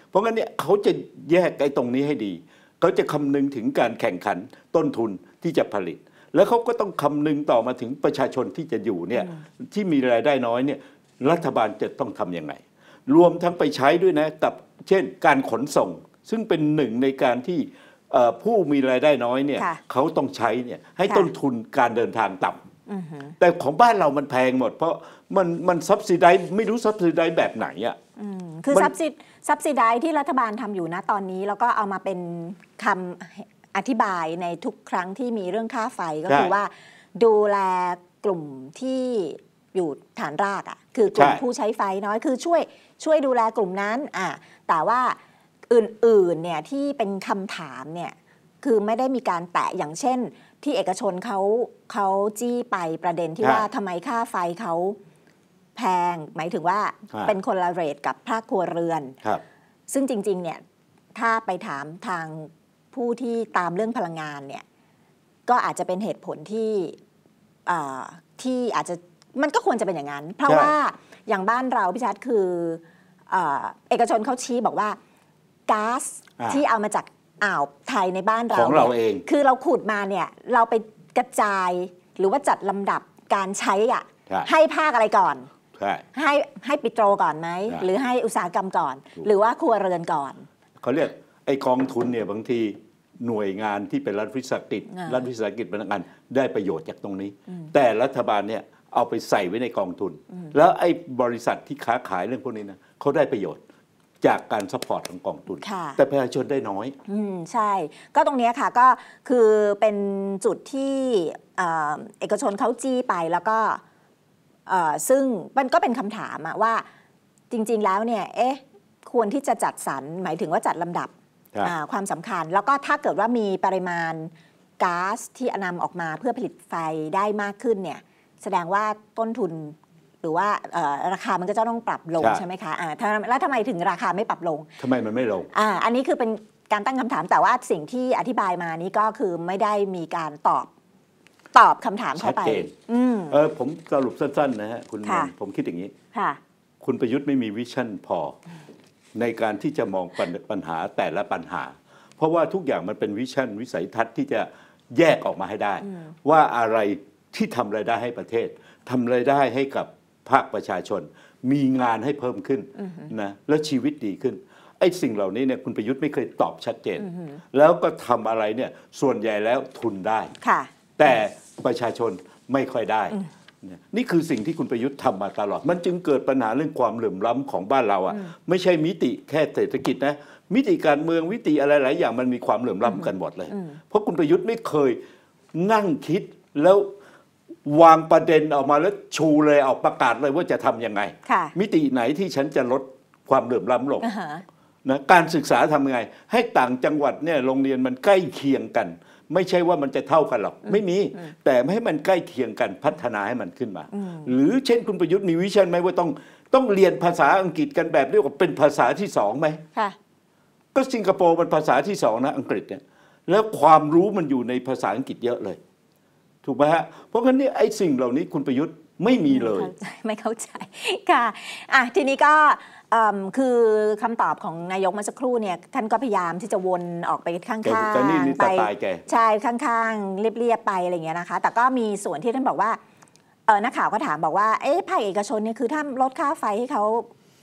เพราะงั้นเนี่ยเขาจะแยกไอ้ตรงนี้ให้ดีเขาจะคำนึงถึงการแข่งขันต้นทุนที่จะผลิต แล้วเขาก็ต้องคำนึงต่อมาถึงประชาชนที่จะอยู่เนี่ยที่มีรายได้น้อยเนี่ยรัฐบาลจะต้องทำยังไงรวมทั้งไปใช้ด้วยนะกับเช่นการขนส่งซึ่งเป็นหนึ่งในการที่ผู้มีรายได้น้อยเนี่ยเขาต้องใช้เนี่ยให้ต้นทุนการเดินทางต่ำแต่ของบ้านเรามันแพงหมดเพราะมันซับซิไดไม่รู้ซับซิไดแบบไหนอ่ะคือซับซิไดที่รัฐบาลทำอยู่นะตอนนี้แล้วก็เอามาเป็นคำอธิบายในทุกครั้งที่มีเรื่องค่าไฟก็คือว่าดูแลกลุ่มที่อยู่ฐานรากอ่ะคือกลุ่มผู้ใช้ไฟน้อยคือช่วยดูแลกลุ่มนั้นแต่ว่าอื่นๆเนี่ยที่เป็นคำถามเนี่ยคือไม่ได้มีการแตะอย่างเช่นที่เอกชนเขาจี้ไปประเด็นที่ว่าทำไมค่าไฟเขาแพงหมายถึงว่าเป็นคนละเรทกับภาคครัวเรือนซึ่งจริงๆเนี่ยถ้าไปถามทางผู้ที่ตามเรื่องพลังงานเนี่ยก็อาจจะเป็นเหตุผลที่อาจจะมันก็ควรจะเป็นอย่างนั้นเพราะว่าอย่างบ้านเราพี่ชัดคือเอกชนเขาชี้บอกว่าก๊าซที่เอามาจากอ่าวไทยในบ้านเราของเราเองคือเราขุดมาเนี่ยเราไปกระจายหรือว่าจัดลำดับการใช้อ่ะให้ภาคอะไรก่อนให้ปิโตรก่อนไหมหรือให้อุตสาหกรรมก่อนหรือว่าครัวเรือนก่อนเขาเรียกไอ้กองทุนเนี่ยบางทีหน่วยงานที่เป็นรัฐวิสาหกิจพลังงานได้ประโยชน์จากตรงนี้แต่รัฐบาลเนี่ยเอาไปใส่ไว้ในกองทุนแล้วไอ้บริษัทที่ค้าขายเรื่องพวกนี้นะเขาได้ประโยชน์จากการซัพพอร์ตของกองทุนแต่ประชาชนได้น้อยใช่ก็ตรงนี้ค่ะก็คือเป็นจุดที่เอกชนเขาจี้ไปแล้วก็ซึ่งมันก็เป็นคำถามว่าจริงๆแล้วเนี่ยควรที่จะจัดสรรหมายถึงว่าจัดลำดับความสำคัญแล้วก็ถ้าเกิดว่ามีปริมาณก๊าซที่นำออกมาเพื่อผลิตไฟได้มากขึ้นเนี่ยแสดงว่าต้นทุนหรือว่าราคามันก็จะต้องปรับลงใช่ไหมคะแล้วทำไมถึงราคาไม่ปรับลงทำไมมันไม่ลงอันนี้คือเป็นการตั้งคำถามแต่ว่าสิ่งที่อธิบายมานี้ก็คือไม่ได้มีการตอบคำถามเข้าไปผมสรุปสั้นๆนะฮะคุณผมคิดอย่างนี้คุณประยุทธ์ไม่มีวิชั่นพอในการที่จะมองปัญหาแต่ละปัญหาเพราะว่าทุกอย่างมันเป็นวิชั่นวิสัยทัศน์ที่จะแยกออกมาให้ได้ว่าอะไรที่ทำรายได้ให้ประเทศทำรายได้ให้กับภาคประชาชนมีงานให้เพิ่มขึ้นนะแล้วชีวิตดีขึ้นไอ้สิ่งเหล่านี้เนี่ยคุณประยุทธ์ไม่เคยตอบชัดเจนแล้วก็ทำอะไรเนี่ยส่วนใหญ่แล้วทุนได้แต่ประชาชนไม่ค่อยได้นี่คือสิ่งที่คุณประยุทธ์ทำมาตลอดมันจึงเกิดปัญหาเรื่องความเหลื่อมล้ำของบ้านเราอ่ะไม่ใช่มิติแค่เศรษฐกิจนะมิติการเมืองมิติอะไรหลายอย่างมันมีความเหลื่อมล้ำกันหมดเลยเพราะคุณประยุทธ์ไม่เคยนั่งคิดแล้ววางประเด็นออกมาแล้วชูเลยออกประกาศเลยว่าจะทำยังไงมิติไหนที่ฉันจะลดความเหลื่อมล้ำลงนะการศึกษาทำยังไงให้ต่างจังหวัดเนี่ยโรงเรียนมันใกล้เคียงกันไม่ใช่ว่ามันจะเท่ากันหรอกไม่มีแต่ให้มันใกล้เคียงกันพัฒนาให้มันขึ้นมาหรือเช่นคุณประยุทธ์มีวิชั่นไหมว่าต้องเรียนภาษาอังกฤษกันแบบเรียกว่าเป็นภาษาที่สองไหมก็สิงคโปร์มันภาษาที่สองนะอังกฤษเนี่ยแล้วความรู้มันอยู่ในภาษาอังกฤษเยอะเลยถูกไหมฮะเพราะงั้นนี่ไอ้สิ่งเหล่านี้คุณประยุทธ์ไม่มีเลยไม่เข้าใจค่ะทีนี้ก็คือคำตอบของนายกเมื่อสักครู่เนี่ยท่านก็พยายามที่จะวนออกไปข้างๆไปใช่ข้างๆเรียบๆไปอะไรอย่างเงี้ยนะคะแต่ก็มีส่วนที่ท่านบอกว่านักข่าวก็ถามบอกว่าภาคเอกชนเนี่ยคือถ้าลดค่าไฟให้เขา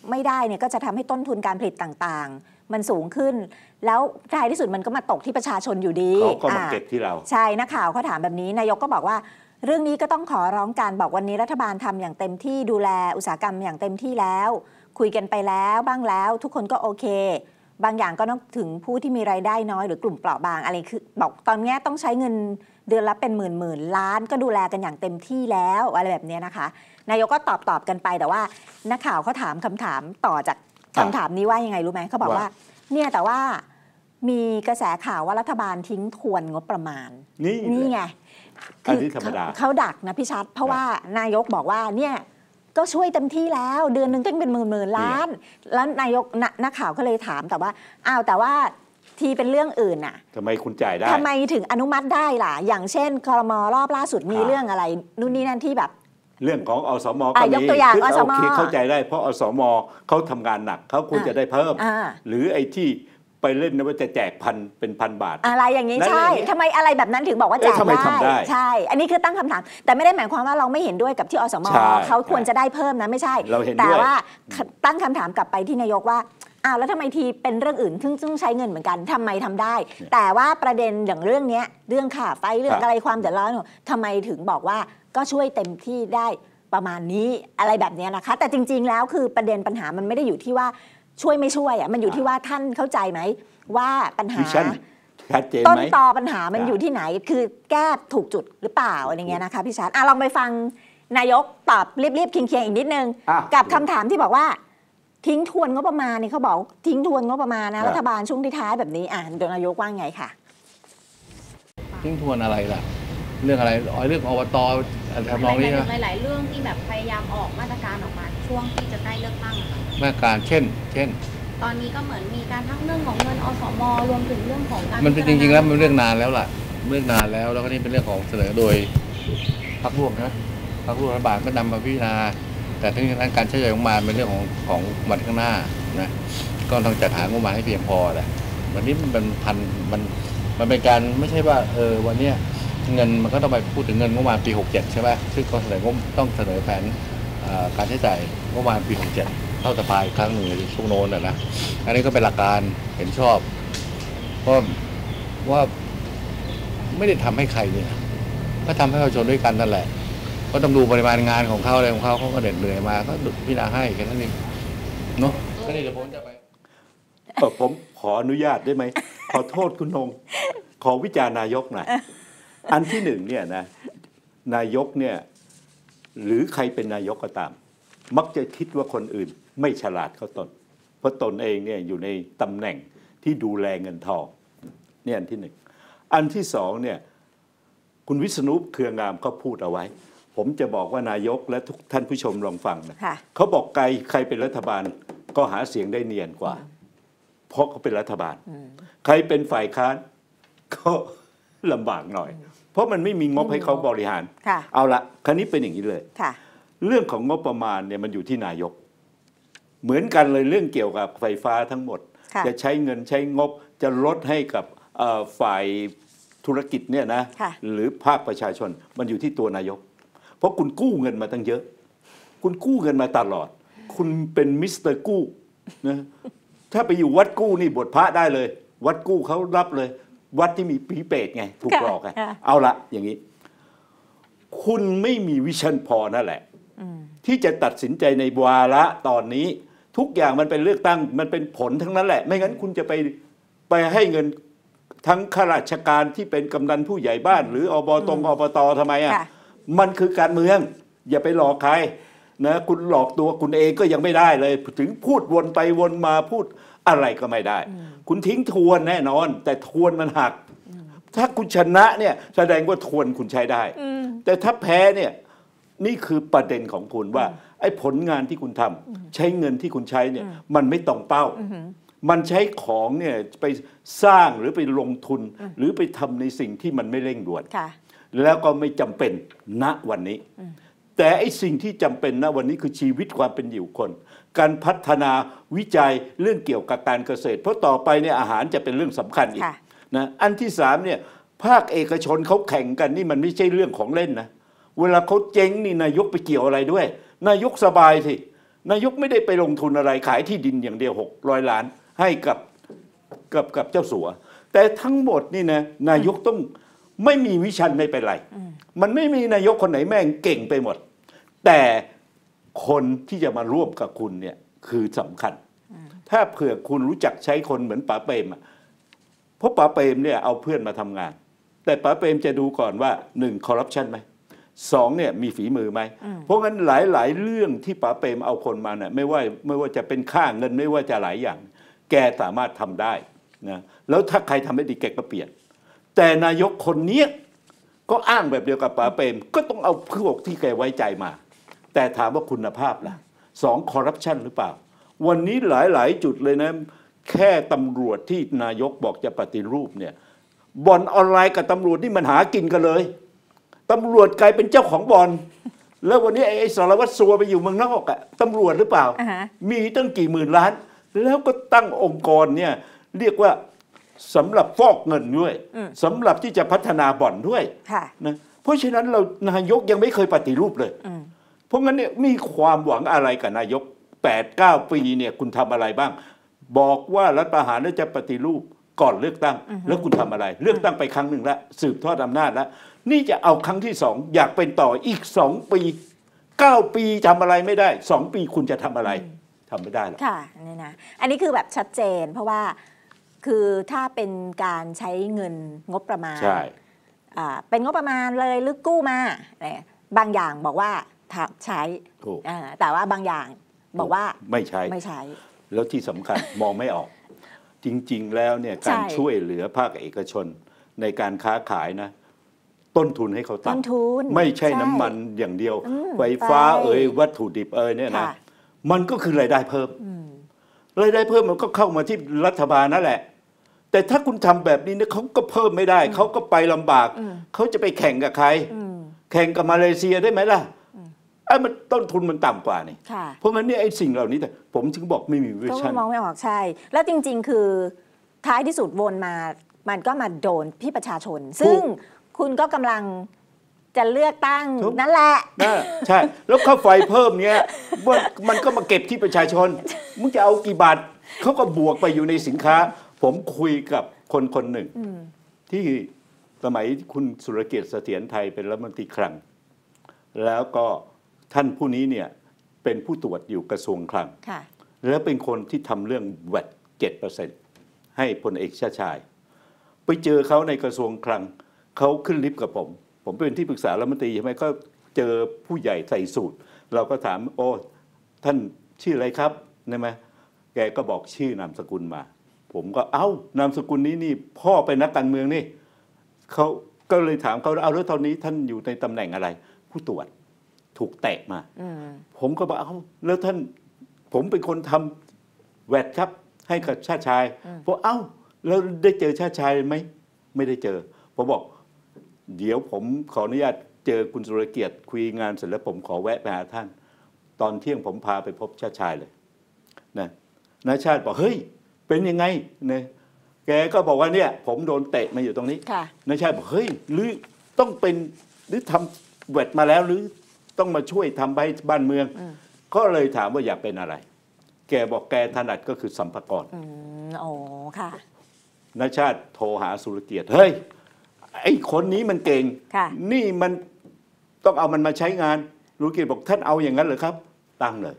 ไม่ได้เนี่ยก็จะทำให้ต้นทุนการผลิตต่างๆมันสูงขึ้นแล้วท้ายที่สุดมันก็มาตกที่ประชาชนอยู่ดีเขาก็มาเก็บที่เราใช่นักข่าวเขาถามแบบนี้นายกก็บอกว่าเรื่องนี้ก็ต้องขอร้องการบอกวันนี้รัฐบาลทำอย่างเต็มที่ดูแลอุตสาหกรรมอย่างเต็มที่แล้วคุยกันไปแล้วบ้างแล้วทุกคนก็โอเคบางอย่างก็ต้องถึงผู้ที่มีรายได้น้อยหรือกลุ่มเปราะบางอะไรคือบอกตอนนี้ต้องใช้เงินเดือนละเป็นหมื่นล้านก็ดูแลกันอย่างเต็มที่แล้วอะไรแบบนี้นะคะนายกก็ตอบกันไปแต่ว่านักข่าวเขาถามคำถามต่อจากคำถามนี้ว่ายังไงรู้ไหมเขาบอกว่าเนี่ยแต่ว่ามีกระแสข่าวว่ารัฐบาลทิ้งทวนงบประมาณนี่ไงคือเขาดักนะพี่ชัดเพราะว่านายกบอกว่าเนี่ยก็ช่วยเต็มที่แล้วเดือนหนึ่งตั้งเป็นหมื่นล้านแล้วนายกนักข่าวก็เลยถามแต่ว่าอ้าวแต่ว่าทีเป็นเรื่องอื่นน่ะทำไมคุณจ่ายได้ทำไมถึงอนุมัติได้ล่ะอย่างเช่นครม.รอบล่าสุดมีเรื่องอะไรนู่นนี่นั่นที่แบบเรื่องของอสม.ก็มีซึ่งโอเคเข้าใจได้เพราะอสม.เขาทำงานหนักเขาควรจะได้เพิ่มหรือไอ้ที่ ไปเล่นนะว่าจะแจกพันเป็นพันบาทอะไรอย่างนี้ใช่ทำไมอะไรแบบนั้นถึงบอกว่าแจกได้ใช่อันนี้คือตั้งคำถามแต่ไม่ได้หมายความว่าเราไม่เห็นด้วยกับที่อสม.เขาควรจะได้เพิ่มนะไม่ใช่แต่ว่าตั้งคำถามกลับไปที่นายกว่าอ้าวแล้วทำไมทีเป็นเรื่องอื่นซึ่งใช้เงินเหมือนกันทำไมทำได้แต่ว่าประเด็นอย่างเรื่องนี้เรื่องค่าไฟเรื่องอะไรความเดือดร้อนทำไมถึงบอกว่าก็ช่วยเต็มที่ได้ประมาณนี้อะไรแบบนี้นะคะแต่จริงๆแล้วคือประเด็นปัญหามันไม่ได้อยู่ที่ว่าช่วยไม่ช่วยอ่ะมันอยู่ที่ว่าท่านเข้าใจไหมว่าปัญหาต้นตอปัญหามันอยู่ที่ไหนคือแก้ถูกจุดหรือเปล่าอะไรเงี้ยนะคะพี่ชาร์ตลองไปฟังนายกตอบรีบๆเคียงๆอีกนิดนึงกับคำถามที่บอกว่าทิ้งทวนงบประมาณนี่เขาบอกทิ้งทวนงบประมาณนะรัฐบาลช่วงท้ายแบบนี้เดี๋ยวนายกว่าไงค่ะทิ้งทวนอะไรล่ะเรื่องอะไรเรื่องอบต.ทำนองนี้นะหลายๆเรื่องที่แบบพยายามออกมาตรการออกมาช่วงที่จะใกล้เลือกตั้งมาตรการเช่นตอนนี้ก็เหมือนมีการทั้งเรื่องของเงินอสม.รวมถึงเรื่องของการมันเป็นจริงๆแล้วมันเรื่องนานแล้วล่ะเรื่องนานแล้วก็นี่เป็นเรื่องของเสนอโดยพรรคร่วมนะพรรคร่วมรัฐบาลก็นำมาพิจารณาแต่ทั้งนี้การใช้จ่ายงบประมาณเป็นเรื่องของวันข้างหน้านะก็ต้องจัดหางบประมาณให้เพียงพอแหละวันนี้มันพันมันเป็นการไม่ใช่ว่าวันเนี้ยเงินมันก็ต้องไปพูดถึงเงินงบประมาณปี67ใช่ไหมซึ่งก็เสนอต้องเสนอแผนการใช้จ่ายงบประมาณปี67เท่าสภาครั้งหนึ่งช่วงโน้นนะอันนี้ก็เป็นหลักการเห็นชอบเพราะว่าไม่ได้ทำให้ใครเนี่ยก็ทำให้ประชาชนด้วยกันนั่นแหละก็ต้องดูปริมาณงานของเขาอะไรของเขาเขาก็เด็ดเหนื่อยมาก็พิจารณาให้แค่นั้นเองเนาะก็นี่เดี๋ยวผมจะไปผมขออนุญาตได้ไหมขอโทษคุณนงขอวิจารณ์นายกหน่อยอันที่หนึ่งเนี่ยนะนายกเนี่ยหรือใครเป็นนายกก็ตามมักจะคิดว่าคนอื่นไม่ฉลาดเขาตนเพราะตนเองเนี่ยอยู่ในตำแหน่งที่ดูแลเงินทองเนี่ยอันที่หนึ่งอันที่สองเนี่ยคุณวิษณุเครืองามเขาพูดเอาไว้ผมจะบอกว่านายกและทุกท่านผู้ชมลองฟังนะเขาบอกใครเป็นรัฐบาลก็หาเสียงได้เนียนกว่าเพราะเขาเป็นรัฐบาลใครเป็นฝ่ายค้านก็ลำบากหน่อยเพราะมันไม่มีงบให้เขาบริหารเอาละคราวนี้เป็นอย่างนี้เลยเรื่องของงบประมาณเนี่ยมันอยู่ที่นายกเหมือนกันเลยเรื่องเกี่ยวกับไฟฟ้าทั้งหมดจะใช้เงินใช้งบจะลดให้กับฝ่ายธุรกิจเนี่ยนะหรือภาคประชาชนมันอยู่ที่ตัวนายกเพราะคุณกู้เงินมาตั้งเยอะคุณกู้เงินมาตลอดคุณเป็นมิสเตอร์กู้นะถ้าไปอยู่วัดกู้นี่บทพระได้เลยวัดกู้เขารับเลยวัดที่มีผีเปรตไงถูกหลอกไงเอาละอย่างนี้คุณไม่มีวิชั่นพอนั่นแหละที่จะตัดสินใจในวาระตอนนี้ทุกอย่างมันเป็นเลือกตั้งมันเป็นผลทั้งนั้นแหละไม่งั้นคุณจะไปให้เงินทั้งข้าราชการที่เป็นกำนันผู้ใหญ่บ้านหรืออบต.ทำไมอ่ะมันคือการเมืองอย่าไปหลอกใครนะคุณหลอกตัวคุณเองก็ยังไม่ได้เลยถึงพูดวนไปวนมาพูดอะไรก็ไม่ได้คุณทิ้งทวนแน่นอนแต่ทวนมันหักถ้าคุณชนะเนี่ยแสดงว่าทวนคุณใช้ได้แต่ถ้าแพ้เนี่ยนี่คือประเด็นของคุณว่าไอ้ผลงานที่คุณทำใช้เงินที่คุณใช้เนี่ยมันไม่ตรงเป้ามันใช้ของเนี่ยไปสร้างหรือไปลงทุนหรือไปทำในสิ่งที่มันไม่เร่งด่วนแล้วก็ไม่จำเป็นณวันนี้แต่ไอ้สิ่งที่จำเป็นณวันนี้คือชีวิตความเป็นอยู่คนการพัฒนาวิจัยเรื่องเกี่ยวกับการเกษตรเพราะต่อไปเนี่ยอาหารจะเป็นเรื่องสำคัญอีกนะอันที่สามเนี่ยภาคเอกชนเขาแข่งกันนี่มันไม่ใช่เรื่องของเล่นนะเวลาเขาเจ๊งนี่นายกไปเกี่ยวอะไรด้วยนายกสบายสินายกไม่ได้ไปลงทุนอะไรขายที่ดินอย่างเดียว600ล้านให้กับเจ้าสัวแต่ทั้งหมดนี่นะนายกต้องไม่มีวิชันไม่เป็นไรมันไม่มีนายกคนไหนแม่งเก่งไปหมดแต่คนที่จะมาร่วมกับคุณเนี่ยคือสำคัญถ้าเผื่อคุณรู้จักใช้คนเหมือนป๋าเปรมเพราะป๋าเปรมเนี่ยเอาเพื่อนมาทำงานแต่ป๋าเปรมจะดูก่อนว่าหนึ่งคอร์รัปชันไหมสองเนี่ยมีฝีมือไหมเพราะงั้นหลายๆเรื่องที่ป๋าเปรมเอาคนมาเนี่ยไม่ว่าจะเป็นค่าเงินไม่ว่าจะหลายอย่างแกสามารถทำได้นะแล้วถ้าใครทำไม่ดีแกก็เปลี่ยนแต่นายกคนนี้ก็อ้างแบบเดียวกับป๋าเปรมก็ต้องเอาพวกที่แกไว้ใจมาแต่ถามว่าคุณภาพล่ะสองคอร์รัปชันหรือเปล่าวันนี้หลายๆจุดเลยนะแค่ตำรวจที่นายกบอกจะปฏิรูปเนี่ยบ่อนออนไลน์กับตำรวจนี่มันหากินกันเลยตำรวจกลายเป็นเจ้าของบ่อนแล้ววันนี้ไอ้สารวัตรสัวไปอยู่เมืองนอกอะตำรวจหรือเปล่ามีตั้งกี่หมื่นล้านแล้วก็ตั้งองค์กรเนี่ย เรียกว่าสำหรับฟอกเงินด้วยสำหรับที่จะพัฒนาบ่อนด้วยนะเพราะฉะนั้นเรานายกยังไม่เคยปฏิรูปเลยเพราะงั้นเนี่ยมีความหวังอะไรกับนายก 8-9 ปีเนี่ยคุณทำอะไรบ้างบอกว่ารัฐประหารแล้วจะปฏิรูปก่อนเลือกตั้งแล้วคุณทำอะไรเลือกตั้งไปครั้งหนึ่งแล้วสืบทอดอำนาจแล้วนี่จะเอาครั้งที่สองอยากเป็นต่ออีก2 ปี 9 ปีทำอะไรไม่ได้2 ปีคุณจะทำอะไรทำไม่ได้หรอกค่ะนี่นะอันนี้คือแบบชัดเจนเพราะว่าคือถ้าเป็นการใช้เงินงบประมาณเป็นงบประมาณเลยหรือกู้มาบางอย่างบอกว่าใช้แต่ว่าบางอย่างบอกว่าไม่ใช้ไม่ใช้แล้วที่สำคัญ มองไม่ออกจริงๆแล้วเนี่ยการช่วยเหลือภาคเอกชนในการค้าขายนะต้นทุนให้เขาตั้งไม่ใช่น้ำมันอย่างเดียวไฟฟ้าเอ่ยวัตถุดิบเอ่ยเนี่ยนะมันก็คือรายได้เพิ่มมันก็เข้ามาที่รัฐบาลนั่นแหละแต่ถ้าคุณทำแบบนี้เนี่ยเขาก็เพิ่มไม่ได้เขาก็ไปลำบากเขาจะไปแข่งกับใครแข่งกับมาเลเซียได้ไหมล่ะไอ้มันต้นทุนมันต่ำกว่านี่เพราะงั้นเนี่ยไอ้สิ่งเหล่านี้แต่ผมถึงบอกไม่มีวิชั่นก็มองไม่ออกใช่แล้วจริงๆคือท้ายที่สุดวนมามันก็มาโดนพี่ประชาชนซึ่งคุณก็กำลังจะเลือกตั้งนั่นแหละใช่แล้วค่าไฟเพิ่มเนี้ยมันก็มาเก็บที่ประชาชนมึงจะเอากี่บาทเขาก็บวกไปอยู่ในสินค้าผมคุยกับคนหนึ่งที่สมัยคุณสุรเกียรติเสถียรไทยเป็นรัฐมนตรีคลังแล้วก็ท่านผู้นี้เนี่ยเป็นผู้ตรวจอยู่กระทรวงคลังแล้วเป็นคนที่ทำเรื่องแวต 7% ให้พลเอกชาติชายไปเจอเขาในกระทรวงคลังเขาขึ้นลิฟต์กับผมเป็นที่ปรึกษารัฐมนตรีใช่ไหมก็เจอผู้ใหญ่ใส่สูทเราก็ถามโอ้ท่านชื่ออะไรครับใช่ไหมแกก็บอกชื่อนามสกุลมาผมก็เอ้านามสกุลนี้นี่พ่อเป็นนักการเมืองนี่เขาก็เลยถามเขาเอาแล้วตอนนี้ท่านอยู่ในตำแหน่งอะไรผู้ตรวจถูกแตะมาผมก็บอกเอ้าแล้วท่านผมเป็นคนทำแวดครับให้กับชาติชายผมเอ้าแล้วได้เจอชาติชายไหมไม่ได้เจอผมบอกเดี๋ยวผมขออนุญาตเจอคุณสุรเกียรติคุยงานเสร็จแล้วผมขอแวะไปหาท่านตอนเที่ยงผมพาไปพบชาติชายเลยนะนายชาติบอกเฮ้ยเป็นยังไงเนี่ยแกก็บอกว่าเนี่ยผมโดนเตะมาอยู่ตรงนี้นายชาติบอกเฮ้ยหรือต้องเป็นหรือทำแวดมาแล้วหรือต้องมาช่วยทำให้บ้านเมืองก็เลยถามว่าอยากเป็นอะไรแกบอกแกถนัดก็คือสัมภากรอ๋อค่ะนายชาติโทรหาสุรเกียรติเฮ้ยไอ้คนนี้มันเก่งนี่มันต้องเอามันมาใช้งานสุรเกียรติบอกท่านเอาอย่างนั้นเหรอครับตั้งเลย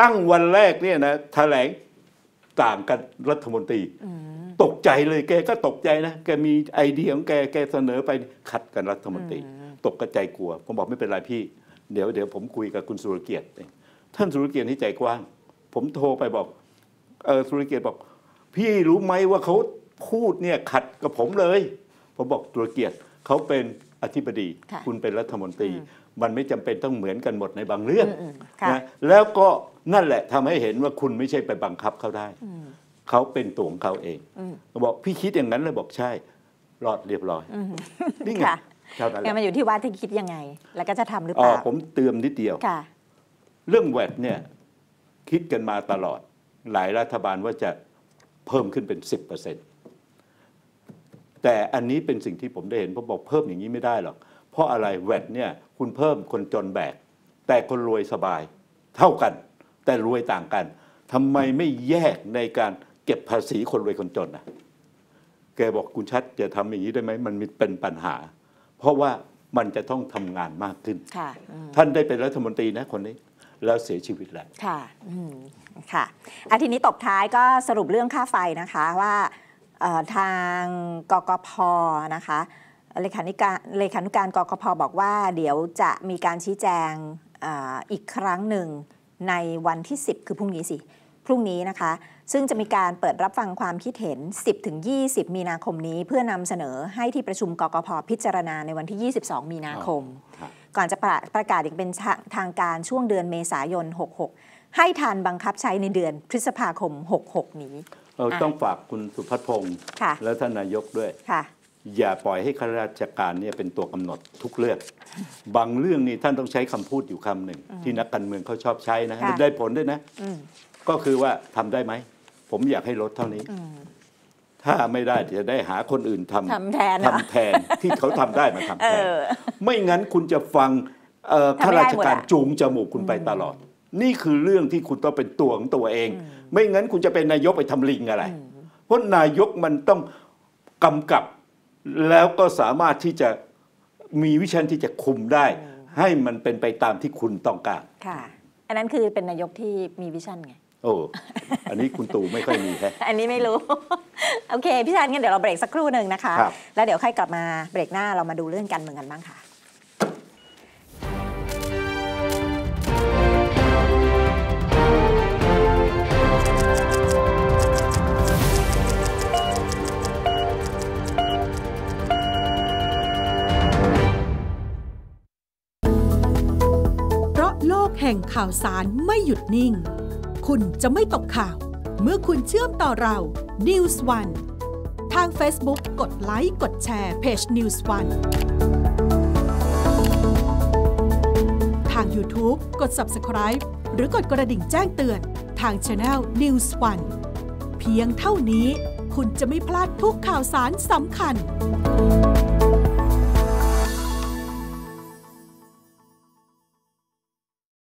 ตั้งวันแรกเนี่ยนะแถลงต่างกันรัฐมนตรีตกใจเลยแกก็ตกใจนะแกมีไอเดียของแกเสนอไปขัดกันรัฐมนตรีตกกระจายกลัวผมบอกไม่เป็นไรพี่เดี๋ยวผมคุยกับคุณสุรเกียรติท่านสุรเกียรติที่ใจกว้างผมโทรไปบอกสุรเกียรติบอกพี่รู้ไหมว่าเขาพูดเนี่ยขัดกับผมเลยผมบอกสุรเกียรติเขาเป็นอธิบดีคุณเป็นรัฐมนตรีมันไม่จำเป็นต้องเหมือนกันหมดในบางเรื่องนะแล้วก็นั่นแหละทำให้เห็นว่าคุณไม่ใช่ไปบังคับเขาได้เขาเป็นตัวของเขาเองบอกพี่คิดอย่างนั้นเลยบอกใช่รอดเรียบร้อยนี่ไงแต่มาอยู่ที่ว่าที่คิดยังไงแล้วก็จะทำหรือเปล่าผมเติมนิดเดียวเรื่องแวดเนี่ยคิดกันมาตลอดหลายรัฐบาลว่าจะเพิ่มขึ้นเป็น 10% แต่อันนี้เป็นสิ่งที่ผมได้เห็นผมบอกเพิ่มอย่างนี้ไม่ได้หรอกเพราะอะไรแวดเนี่ยคุณเพิ่มคนจนแบกแต่คนรวยสบายเท่ากันแต่รวยต่างกันทำไมไม่แยกในการเก็บภาษีคนรวยคนจนนะแกบอกคุณชัดจะทำอย่างนี้ได้ไหมมันเป็นปัญหาเพราะว่ามันจะต้องทำงานมากขึ้นท่านได้เป็นรัฐมนตรีนะคนนี้แล้วเสียชีวิตแล้วค่ะทีนี้ตบท้ายก็สรุปเรื่องค่าไฟนะคะว่าทางกกพ.นะคะเลขานุการกกพ.บอกว่าเดี๋ยวจะมีการชี้แจงอีกครั้งหนึ่งในวันที่10คือพรุ่งนี้นะคะซึ่งจะมีการเปิดรับฟังความคิดเห็น 10-20 มีนาคมนี้เพื่อนำเสนอให้ที่ประชุมกกพ.พิจารณาในวันที่22มีนาคมก่อนจะประกาศอย่างเป็นทางการช่วงเดือนเมษายน66ให้ทันบังคับใช้ในเดือนพฤษภาคม66นี้ต้องฝากคุณสุพัฒน์พงศ์และท่านนายกด้วยอย่าปล่อยให้ข้าราชการเนี่ยเป็นตัวกำหนดทุกเรื่องบางเรื่องนี่ท่านต้องใช้คำพูดอยู่คำหนึ่งที่นักการเมืองเขาชอบใช้นะได้ผลด้วยนะก็คือว่าทำได้ไหม ผมอยากให้ลดเท่านี้ถ้าไม่ได้จะได้หาคนอื่นทำแทนที่เขาทำได้มาทำแทนไม่งั้นคุณจะฟังข้าราชการจูงจมูกคุณไปตลอดนี่คือเรื่องที่คุณต้องเป็นตัวของตัวเองไม่งั้นคุณจะเป็นนายกไปทำลิงอะไรเพราะนายกมันต้องกำกับแล้วก็สามารถที่จะมีวิชั่นที่จะคุมได้ให้มันเป็นไปตามที่คุณต้องการค่ะอันนั้นคือเป็นนายกที่มีวิชั่นไงโอ้อันนี้คุณตู่ไม่ค่อยมีแฮะอันนี้ไม่รู้โอเคพี่ชาญงั้นเดี๋ยวเราเบรกสักครู่หนึ่งนะคะแล้วเดี๋ยวค่อยกลับมาเบรกหน้าเรามาดูเรื่องการเมืองกันบ้างค่ะโลกแห่งข่าวสารไม่หยุดนิ่งคุณจะไม่ตกข่าวเมื่อคุณเชื่อมต่อเรา News1 ทาง Facebook กดไลค์กดแชร์เพจ News1 ทาง YouTube กด Subscribe หรือกดกระดิ่งแจ้งเตือนทาง Channel News1 เพียงเท่านี้คุณจะไม่พลาดทุกข่าวสารสำคัญ